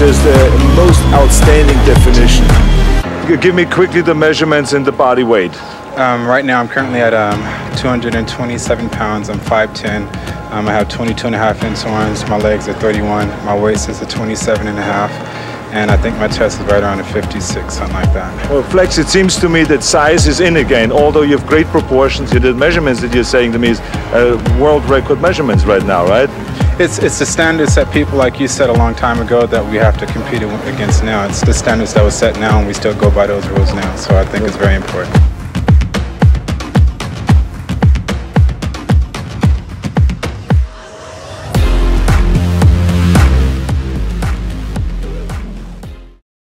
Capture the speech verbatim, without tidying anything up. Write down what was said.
just the most outstanding definition. Give me quickly the measurements and the body weight. Um, right now I'm currently at um, two hundred twenty-seven pounds, I'm five ten, um, I have twenty-two and a half inch arms, my legs are thirty-one, my waist is at twenty-seven and a half, and I think my chest is right around a fifty-six, something like that. Well, Flex, it seems to me that size is in again, although you have great proportions. The measurements that you're saying to me is uh, world record measurements right now, right? It's, it's the standards that people, like you said a long time ago, that we have to compete against now. It's the standards that were set now and we still go by those rules now, so I think it's very important.